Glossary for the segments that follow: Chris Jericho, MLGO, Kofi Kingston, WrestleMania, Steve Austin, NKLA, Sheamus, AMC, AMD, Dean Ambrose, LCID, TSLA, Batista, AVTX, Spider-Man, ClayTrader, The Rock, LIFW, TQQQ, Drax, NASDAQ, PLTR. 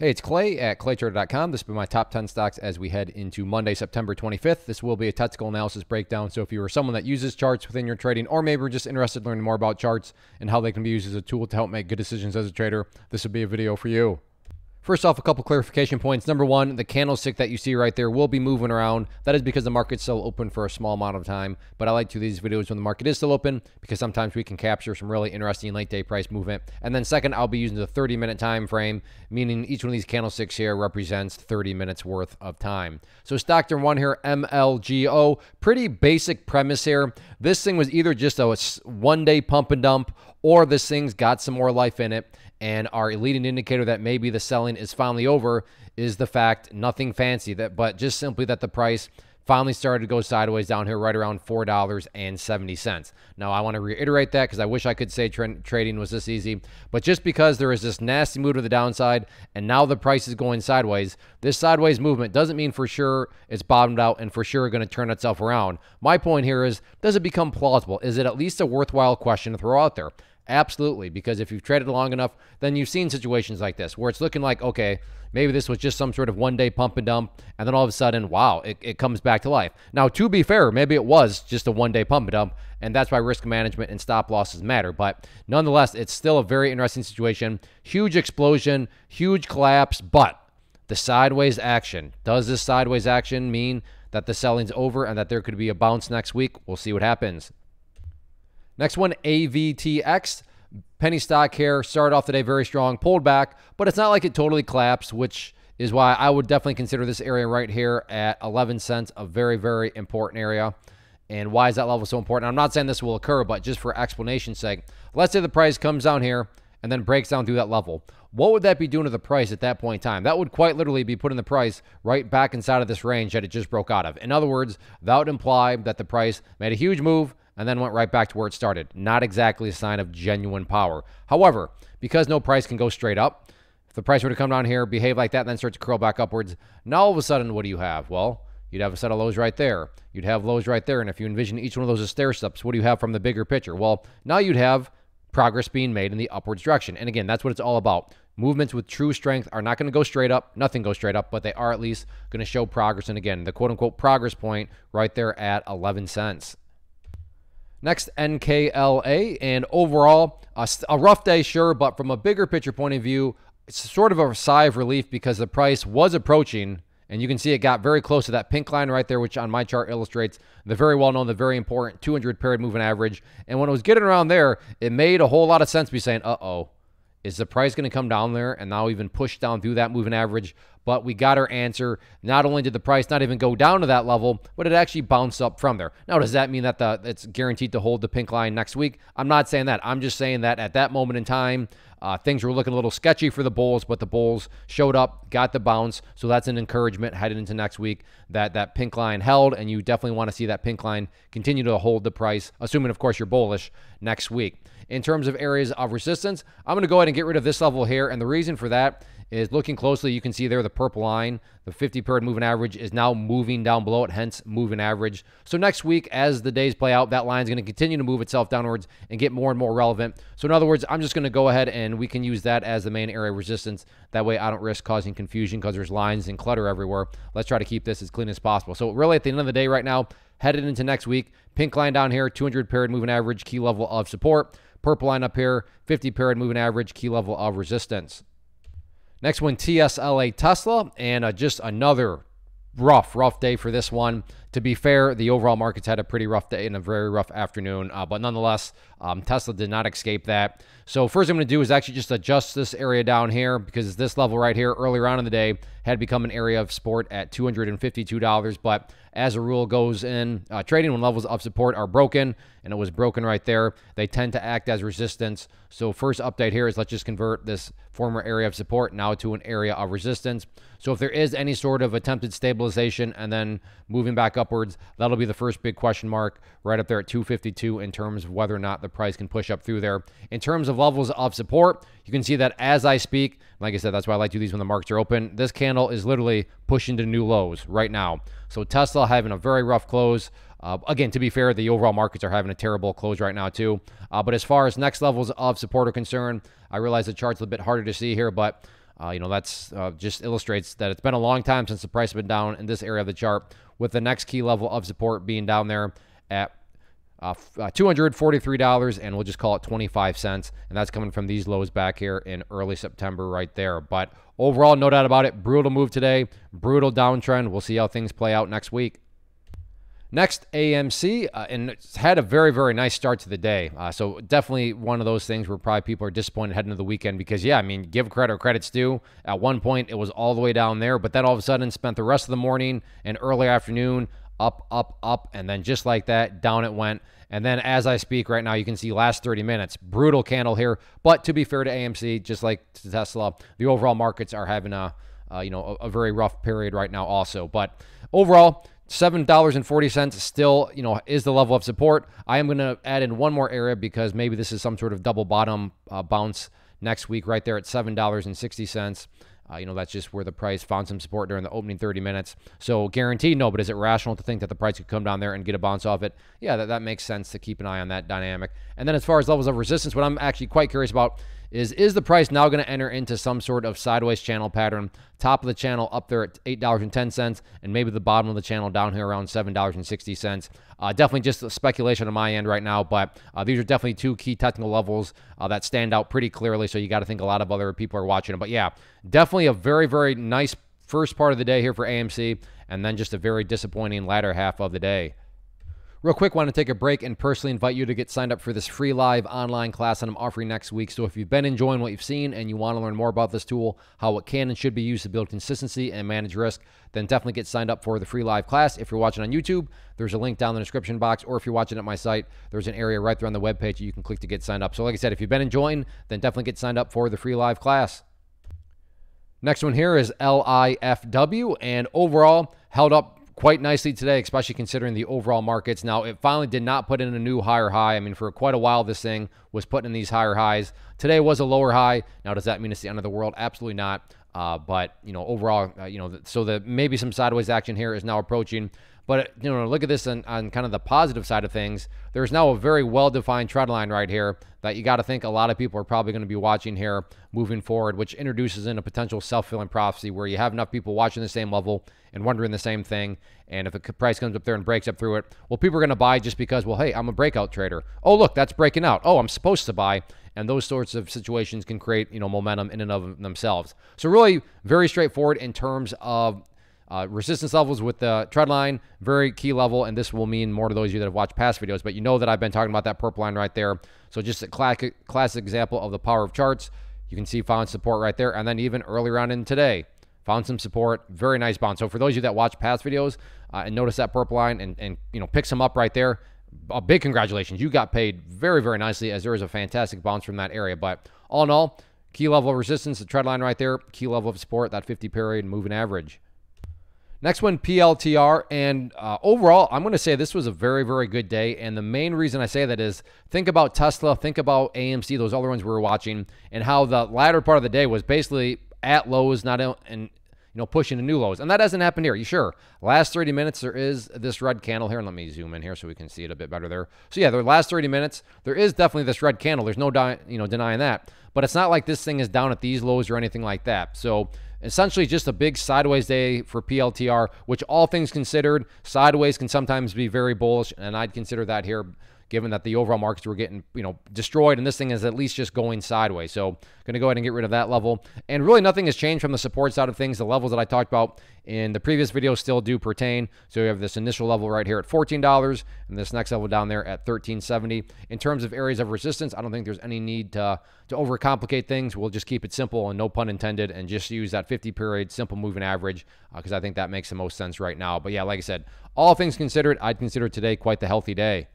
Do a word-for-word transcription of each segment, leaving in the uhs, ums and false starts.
Hey, it's Clay at Clay Trader dot com. This will be my top ten stocks as we head into Monday, September twenty-fifth. This will be a technical analysis breakdown. So if you are someone that uses charts within your trading, or maybe you're just interested in learning more about charts and how they can be used as a tool to help make good decisions as a trader, this would be a video for you. First off, a couple clarification points. Number one, the candlestick that you see right there will be moving around. That is because the market's still open for a small amount of time, but I like to do these videos when the market is still open because sometimes we can capture some really interesting late day price movement. And then second, I'll be using the thirty minute time frame, meaning each one of these candlesticks here represents thirty minutes worth of time. So stock number one here, M L G O, pretty basic premise here. This thing was either just a one day pump and dump, or this thing's got some more life in it, and our leading indicator that maybe the selling is finally over is the fact, nothing fancy, that but just simply that the price finally started to go sideways down here right around four dollars and seventy cents. Now, I want to reiterate that because I wish I could say trend trading was this easy, but just because there is this nasty move to the downside and now the price is going sideways, this sideways movement doesn't mean for sure it's bottomed out and for sure going to turn itself around. My point here is, does it become plausible? Is it at least a worthwhile question to throw out there? Absolutely, because if you've traded long enough, then you've seen situations like this where it's looking like, okay, maybe this was just some sort of one-day pump and dump, and then all of a sudden, wow, it, it comes back to life. Now, to be fair, maybe it was just a one-day pump and dump, and that's why risk management and stop losses matter. But nonetheless, it's still a very interesting situation. Huge explosion, huge collapse, but the sideways action. Does this sideways action mean that the selling's over and that there could be a bounce next week? We'll see what happens. Next one, A V T X, penny stock here, started off the day very strong, pulled back, but it's not like it totally collapsed, which is why I would definitely consider this area right here at eleven cents a very, very important area. And why is that level so important? I'm not saying this will occur, but just for explanation's sake, let's say the price comes down here and then breaks down through that level. What would that be doing to the price at that point in time? That would quite literally be putting the price right back inside of this range that it just broke out of. In other words, that would imply that the price made a huge move and then went right back to where it started. Not exactly a sign of genuine power. However, because no price can go straight up, if the price were to come down here, behave like that, and then start to curl back upwards, now all of a sudden, what do you have? Well, you'd have a set of lows right there. You'd have lows right there. And if you envision each one of those as stair steps, what do you have from the bigger picture? Well, now you'd have progress being made in the upwards direction. And again, that's what it's all about. Movements with true strength are not going to go straight up. Nothing goes straight up, but they are at least going to show progress. And again, the quote unquote progress point right there at eleven cents. Next, N K L A, and overall, a, a rough day, sure, but from a bigger picture point of view, it's sort of a sigh of relief because the price was approaching, and you can see it got very close to that pink line right there, which on my chart illustrates the very well-known, the very important two hundred period moving average. And when it was getting around there, it made a whole lot of sense to be saying, uh-oh, is the price going to come down there and now even push down through that moving average? But we got our answer. Not only did the price not even go down to that level, but it actually bounced up from there. Now, does that mean that the, it's guaranteed to hold the pink line next week? I'm not saying that. I'm just saying that at that moment in time, uh, things were looking a little sketchy for the bulls, but the bulls showed up, got the bounce. So that's an encouragement headed into next week that that pink line held, and you definitely want to see that pink line continue to hold the price, assuming, of course, you're bullish next week. In terms of areas of resistance, I'm going to go ahead and get rid of this level here, and the reason for that is looking closely, you can see there the purple line, the fifty period moving average is now moving down below it, hence moving average. So next week, as the days play out, that line is going to continue to move itself downwards and get more and more relevant. So in other words, I'm just going to go ahead and we can use that as the main area of resistance. That way I don't risk causing confusion because there's lines and clutter everywhere. Let's try to keep this as clean as possible. So really at the end of the day right now, headed into next week, pink line down here, two hundred period moving average, key level of support. Purple line up here, fifty period moving average, key level of resistance. Next one, T S L A Tesla, and uh, just another rough, rough day for this one. To be fair, the overall market's had a pretty rough day and a very rough afternoon, uh, but nonetheless, um, Tesla did not escape that. So first I'm going to do is actually just adjust this area down here because this level right here earlier on in the day had become an area of support at two hundred fifty-two dollars, but as a rule goes in uh, trading when levels of support are broken, and it was broken right there, they tend to act as resistance. So first update here is let's just convert this former area of support now to an area of resistance. So if there is any sort of attempted stabilization and then moving back upwards, that'll be the first big question mark right up there at two fifty-two in terms of whether or not the price can push up through there. In terms of levels of support, you can see that as I speak, like I said, that's why I like to do these when the markets are open. This candle is literally pushing to new lows right now. So Tesla having a very rough close. Uh, again, to be fair, the overall markets are having a terrible close right now too. Uh, but as far as next levels of support are concerned, I realize the chart's a little bit harder to see here, but Uh, you know, that's uh, just illustrates that it's been a long time since the price has been down in this area of the chart, with the next key level of support being down there at uh, two hundred forty-three dollars, and we'll just call it twenty-five cents. And that's coming from these lows back here in early September right there. But overall, no doubt about it, brutal move today, brutal downtrend. We'll see how things play out next week. Next, A M C, uh, and it's had a very, very nice start to the day. Uh, so definitely one of those things where probably people are disappointed heading into the weekend because, yeah, I mean, give credit or credit's due. At one point, it was all the way down there, but then all of a sudden spent the rest of the morning and early afternoon up, up, up, and then just like that, down it went. And then as I speak right now, you can see last thirty minutes, brutal candle here. But to be fair to A M C, just like to Tesla, the overall markets are having a, uh, you know, a, a very rough period right now also. But overall, seven dollars and forty cents still, you know, is the level of support. I am going to add in one more area because maybe this is some sort of double bottom uh, bounce next week right there at seven dollars and sixty cents. Uh, you know, that's just where the price found some support during the opening thirty minutes. So guaranteed, no, but is it rational to think that the price could come down there and get a bounce off it? Yeah, that, that makes sense to keep an eye on that dynamic. And then as far as levels of resistance, what I'm actually quite curious about is, is the price now going to enter into some sort of sideways channel pattern, top of the channel up there at eight dollars and ten cents, and maybe the bottom of the channel down here around seven dollars and sixty cents? Uh, definitely just a speculation on my end right now, but uh, these are definitely two key technical levels uh, that stand out pretty clearly, so you got to think a lot of other people are watching them. But yeah, definitely a very, very nice first part of the day here for A M C, and then just a very disappointing latter half of the day. Real quick, want to take a break and personally invite you to get signed up for this free live online class that I'm offering next week. So if you've been enjoying what you've seen and you want to learn more about this tool, how it can and should be used to build consistency and manage risk, then definitely get signed up for the free live class. If you're watching on YouTube, there's a link down in the description box, or if you're watching at my site, there's an area right there on the webpage you can click to get signed up. So like I said, if you've been enjoying, then definitely get signed up for the free live class. Next one here is L I F W, and overall held up quite nicely today, especially considering the overall markets. Now, it finally did not put in a new higher high. I mean, for quite a while, this thing was putting in these higher highs. Today was a lower high. Now, does that mean it's the end of the world? Absolutely not. Uh, but, you know, overall, uh, you know, so that maybe some sideways action here is now approaching. But, you know, look at this on, on kind of the positive side of things. There's now a very well-defined trend line right here that you got to think a lot of people are probably going to be watching here moving forward, which introduces in a potential self-fulfilling prophecy where you have enough people watching the same level and wondering the same thing. And if a price comes up there and breaks up through it, well, people are going to buy just because, well, hey, I'm a breakout trader. Oh, look, that's breaking out. Oh, I'm supposed to buy. And those sorts of situations can create, you know, momentum in and of themselves. So really very straightforward in terms of Uh, resistance levels with the trend line, very key level, and this will mean more to those of you that have watched past videos, but you know that I've been talking about that purple line right there. So just a classic, classic example of the power of charts. You can see found support right there, and then even earlier on in today, found some support, very nice bounce. So for those of you that watch past videos uh, and notice that purple line and, and you know, pick some up right there, a big congratulations. You got paid very, very nicely as there is a fantastic bounce from that area. But all in all, key level of resistance, the trend line right there, key level of support, that fifty period moving average. Next one, P L T R, and uh, overall, I'm going to say this was a very, very good day, and the main reason I say that is think about Tesla, think about A M C, those other ones we were watching, and how the latter part of the day was basically at lows, not in, in, you know, pushing to new lows, and that hasn't happened here, you sure? Last thirty minutes, there is this red candle here, and let me zoom in here so we can see it a bit better there. So yeah, the last thirty minutes, there is definitely this red candle, there's no you know denying that, but it's not like this thing is down at these lows or anything like that, so essentially just a big sideways day for P L T R, which all things considered, sideways can sometimes be very bullish, and I'd consider that here, given that the overall markets were getting, you know, destroyed, and this thing is at least just going sideways. So going to go ahead and get rid of that level. And really nothing has changed from the support side of things. The levels that I talked about in the previous video still do pertain. So we have this initial level right here at fourteen dollars and this next level down there at thirteen seventy. In terms of areas of resistance, I don't think there's any need to, to overcomplicate things. We'll just keep it simple and no pun intended and just use that fifty period simple moving average because uh, I think that makes the most sense right now. But yeah, like I said, all things considered, I'd consider today quite the healthy day.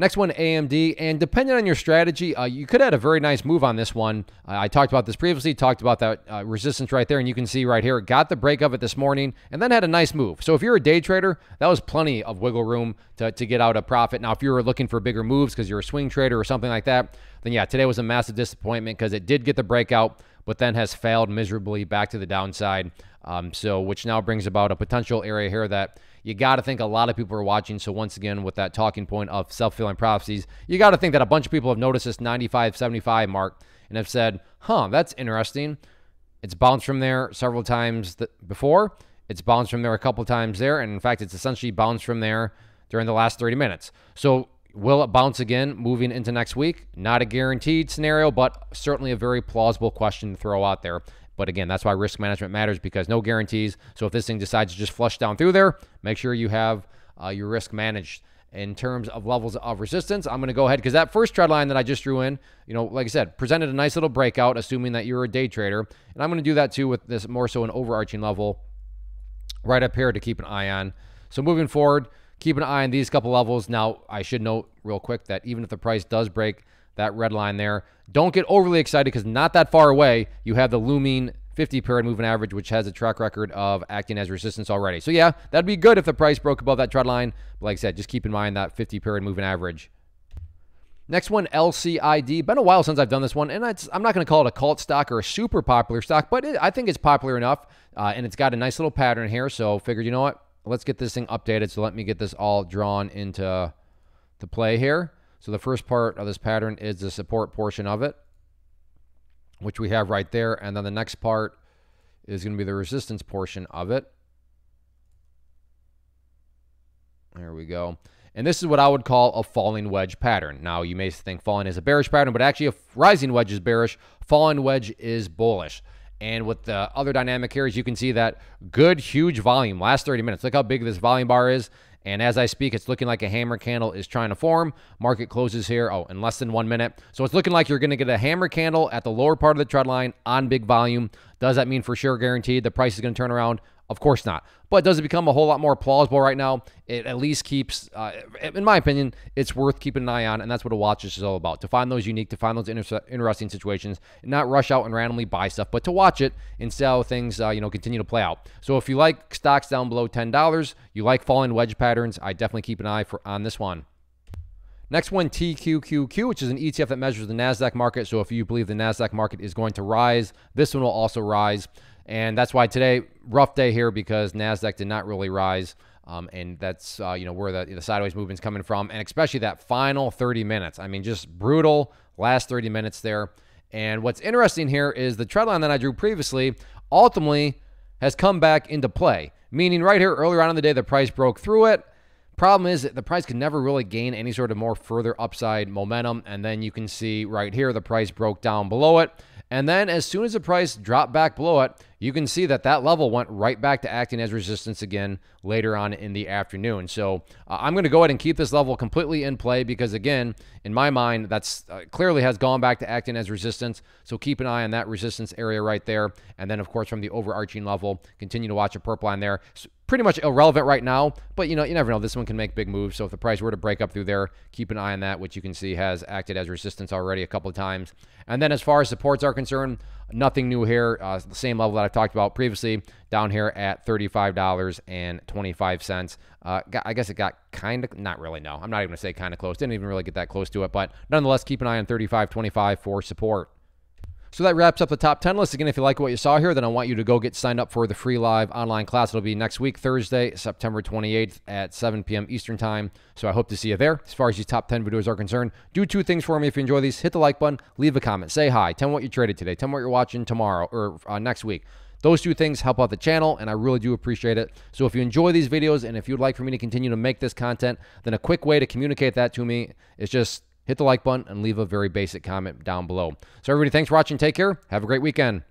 Next one, A M D, and depending on your strategy, uh, you could have had a very nice move on this one. Uh, I talked about this previously, talked about that uh, resistance right there, and you can see right here, it got the break of it this morning, and then had a nice move. So if you're a day trader, that was plenty of wiggle room to, to get out a profit. Now, if you were looking for bigger moves because you're a swing trader or something like that, then yeah, today was a massive disappointment because it did get the breakout, but then has failed miserably back to the downside. Um, so, which now brings about a potential area here that you got to think a lot of people are watching. So once again, with that talking point of self-fulfilling prophecies, you got to think that a bunch of people have noticed this ninety-five seventy-five mark and have said, huh, that's interesting. It's bounced from there several times th before. It's bounced from there a couple times there. And in fact, it's essentially bounced from there during the last thirty minutes. So will it bounce again moving into next week? Not a guaranteed scenario, but certainly a very plausible question to throw out there. But again, that's why risk management matters, because no guarantees. So if this thing decides to just flush down through there, make sure you have uh, your risk managed. In terms of levels of resistance, I'm going to go ahead, because that first trend line that I just drew in, you know, like I said, presented a nice little breakout, assuming that you're a day trader. And I'm going to do that too with this more so an overarching level right up here to keep an eye on. So moving forward, keep an eye on these couple levels. Now, I should note real quick that even if the price does break that red line there, don't get overly excited, because not that far away, you have the looming fifty period moving average, which has a track record of acting as resistance already. So yeah, that'd be good if the price broke above that trend line. But like I said, just keep in mind that fifty period moving average. Next one, L C I D. Been a while since I've done this one, and it's, I'm not going to call it a cult stock or a super popular stock, but it, I think it's popular enough, uh, and it's got a nice little pattern here. So figured, you know what? Let's get this thing updated. So let me get this all drawn into the play here. So the first part of this pattern is the support portion of it, which we have right there. And then the next part is going to be the resistance portion of it. There we go. And this is what I would call a falling wedge pattern. Now, you may think falling is a bearish pattern, but actually a rising wedge is bearish. Falling wedge is bullish. And with the other dynamic here is you can see that good, huge volume last thirty minutes. Look how big this volume bar is. And as I speak, it's looking like a hammer candle is trying to form. Market closes here, oh, in less than one minute. So it's looking like you're going to get a hammer candle at the lower part of the trend line on big volume. Does that mean for sure guaranteed the price is going to turn around? Of course not. But does it become a whole lot more plausible right now? It at least keeps, uh, in my opinion, it's worth keeping an eye on, and that's what a watch list is all about. To find those unique, to find those inter interesting situations, and not rush out and randomly buy stuff, but to watch it and see how things, uh, you know, continue to play out. So if you like stocks down below ten dollars, you like falling wedge patterns, I definitely keep an eye for on this one. Next one, T Q Q Q, which is an E T F that measures the NASDAQ market. So if you believe the NASDAQ market is going to rise, this one will also rise. And that's why today, rough day here, because NASDAQ did not really rise. Um, and that's, uh, you know, where the, the sideways movement's coming from. And especially that final thirty minutes. I mean, just brutal last thirty minutes there. And what's interesting here is the trend line that I drew previously ultimately has come back into play. Meaning right here, earlier on in the day, the price broke through it. Problem is that the price could never really gain any sort of more further upside momentum. And then you can see right here, the price broke down below it. And then as soon as the price dropped back below it, you can see that that level went right back to acting as resistance again later on in the afternoon. So uh, I'm going to go ahead and keep this level completely in play because, again, in my mind, that's uh, clearly has gone back to acting as resistance. So keep an eye on that resistance area right there. And then, of course, from the overarching level, continue to watch a purple line there. So pretty much irrelevant right now, but, you know, you never know. This one can make big moves. So if the price were to break up through there, keep an eye on that, which you can see has acted as resistance already a couple of times. And then as far as supports are concerned, nothing new here. Uh, the same level that I've talked about previously down here at thirty-five dollars and twenty-five cents. Uh, I guess it got kind of, not really, no. I'm not even going to say kind of close. Didn't even really get that close to it, but nonetheless, keep an eye on thirty-five twenty-five for support. So that wraps up the top ten list. Again, if you like what you saw here, then I want you to go get signed up for the free live online class. It'll be next week, Thursday, September twenty-eighth at seven p m Eastern time. So I hope to see you there. As far as these top ten videos are concerned, do two things for me. If you enjoy these, hit the like button, leave a comment, say hi, tell me what you traded today, tell me what you're watching tomorrow or uh, next week. Those two things help out the channel, and I really do appreciate it. So if you enjoy these videos and if you'd like for me to continue to make this content, then a quick way to communicate that to me is just hit the like button and leave a very basic comment down below. So everybody, thanks for watching. Take care. Have a great weekend.